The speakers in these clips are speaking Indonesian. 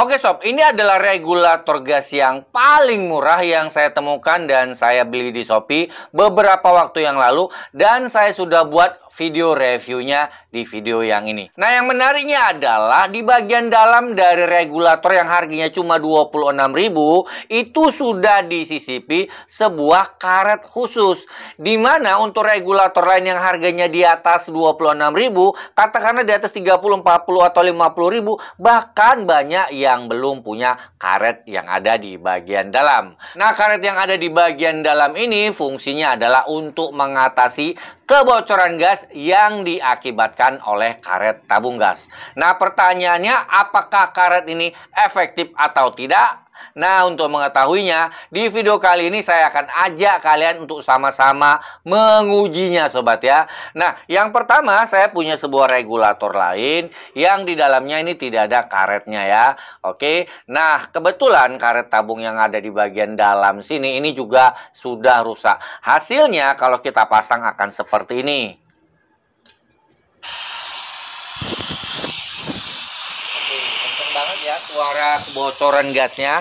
Oke sob, ini adalah regulator gas yang paling murah yang saya temukan dan saya beli di Shopee beberapa waktu yang lalu, dan saya sudah buat video reviewnya di video yang ini. Nah, yang menariknya adalah di bagian dalam dari regulator yang harganya cuma 26.000 itu sudah disisipi sebuah karet khusus, dimana untuk regulator lain yang harganya di atas 26.000, katakanlah di atas 30, 40 atau 50.000, bahkan banyak yang belum punya karet yang ada di bagian dalam. Nah, karet yang ada di bagian dalam ini fungsinya adalah untuk mengatasi kebocoran gas yang diakibatkan oleh karet tabung gas. Nah, pertanyaannya, apakah karet ini efektif atau tidak? Nah, untuk mengetahuinya, di video kali ini saya akan ajak kalian untuk sama-sama mengujinya, sobat ya. Nah, yang pertama, saya punya sebuah regulator lain yang di dalamnya ini tidak ada karetnya ya. Oke, nah kebetulan karet tabung yang ada di bagian dalam sini ini juga sudah rusak. Hasilnya kalau kita pasang akan seperti ini. Suara kebocoran gasnya.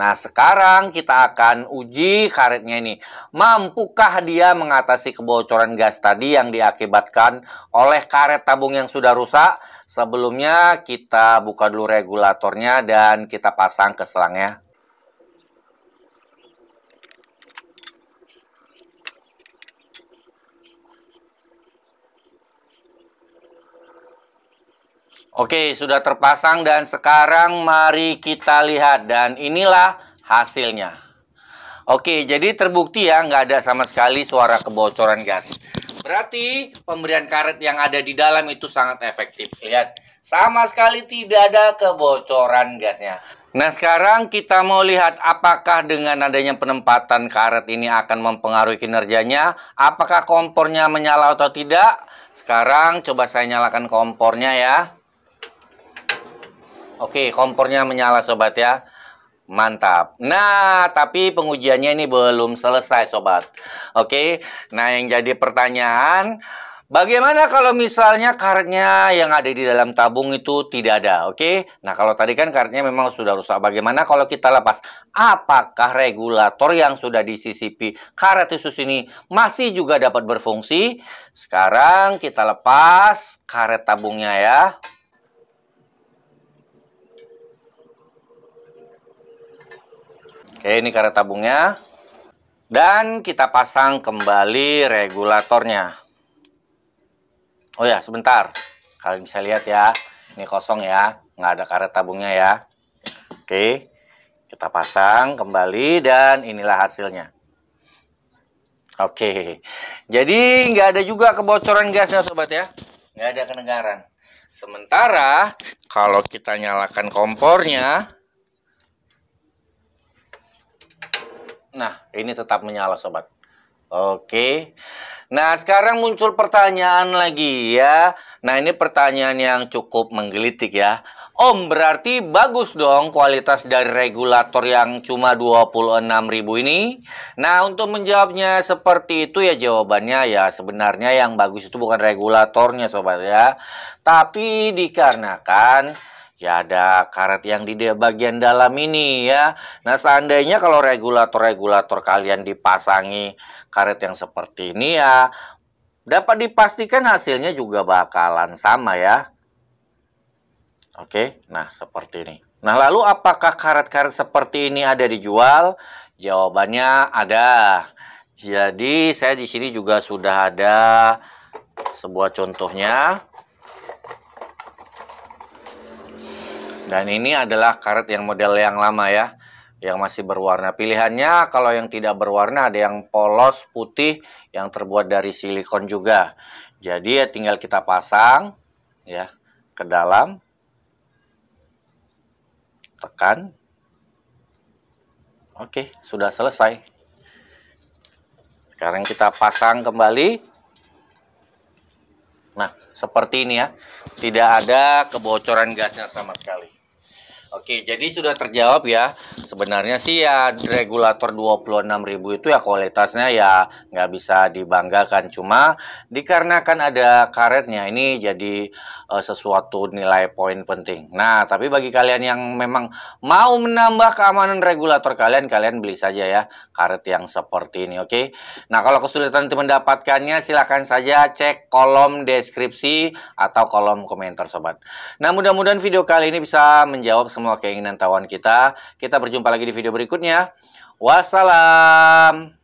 Nah, sekarang kita akan uji karetnya ini. Mampukah dia mengatasi kebocoran gas tadi yang diakibatkan oleh karet tabung yang sudah rusak? Sebelumnya kita buka dulu regulatornya dan kita pasang ke selangnya. Oke, sudah terpasang dan sekarang mari kita lihat, dan inilah hasilnya. Oke, jadi terbukti ya nggak ada sama sekali suara kebocoran gas. Berarti pemberian karet yang ada di dalam itu sangat efektif. Lihat, sama sekali tidak ada kebocoran gasnya. Nah, sekarang kita mau lihat apakah dengan adanya penempatan karet ini akan mempengaruhi kinerjanya. Apakah kompornya menyala atau tidak? Sekarang coba saya nyalakan kompornya ya. Oke, kompornya menyala sobat ya. Mantap. Nah, tapi pengujiannya ini belum selesai sobat. Oke, nah yang jadi pertanyaan, bagaimana kalau misalnya karetnya yang ada di dalam tabung itu tidak ada? Oke, nah kalau tadi kan karetnya memang sudah rusak. Bagaimana kalau kita lepas? Apakah regulator yang sudah disisipi karet khusus ini masih juga dapat berfungsi? Sekarang kita lepas karet tabungnya ya. Oke, ini karet tabungnya. Dan kita pasang kembali regulatornya. Oh ya, sebentar. Kalian bisa lihat ya. Ini kosong ya. Nggak ada karet tabungnya ya. Oke. Kita pasang kembali dan inilah hasilnya. Oke. Jadi nggak ada juga kebocoran gasnya sobat ya. Nggak ada kenegaran. Sementara kalau kita nyalakan kompornya. Nah, ini tetap menyala sobat. Oke, nah sekarang muncul pertanyaan lagi ya. Nah, ini pertanyaan yang cukup menggelitik ya. Om, berarti bagus dong kualitas dari regulator yang cuma 26.000 ini. Nah, untuk menjawabnya seperti itu ya, jawabannya ya sebenarnya yang bagus itu bukan regulatornya sobat ya. Tapi dikarenakan ya ada karet yang di bagian dalam ini ya. Nah, seandainya kalau regulator-regulator kalian dipasangi karet yang seperti ini ya, dapat dipastikan hasilnya juga bakalan sama ya. Oke, nah seperti ini. Nah, lalu apakah karet-karet seperti ini ada dijual? Jawabannya ada. Jadi saya di sini juga sudah ada sebuah contohnya. Dan ini adalah karet yang model yang lama ya, yang masih berwarna. Pilihannya kalau yang tidak berwarna ada yang polos putih yang terbuat dari silikon juga. Jadi ya tinggal kita pasang ya ke dalam. Tekan. Oke, sudah selesai. Sekarang kita pasang kembali. Nah, seperti ini ya. Tidak ada kebocoran gasnya sama sekali. Oke, jadi sudah terjawab ya. Sebenarnya sih ya regulator 26.000 itu ya kualitasnya ya nggak bisa dibanggakan. Cuma dikarenakan ada karetnya ini jadi sesuatu nilai poin penting. Nah, tapi bagi kalian yang memang mau menambah keamanan regulator kalian, kalian beli saja ya karet yang seperti ini, oke? Nah, kalau kesulitan untuk mendapatkannya silahkan saja cek kolom deskripsi atau kolom komentar, sobat. Nah, mudah-mudahan video kali ini bisa menjawab semua keinginan tawan kita. Kita berjumpa lagi di video berikutnya. Wassalam.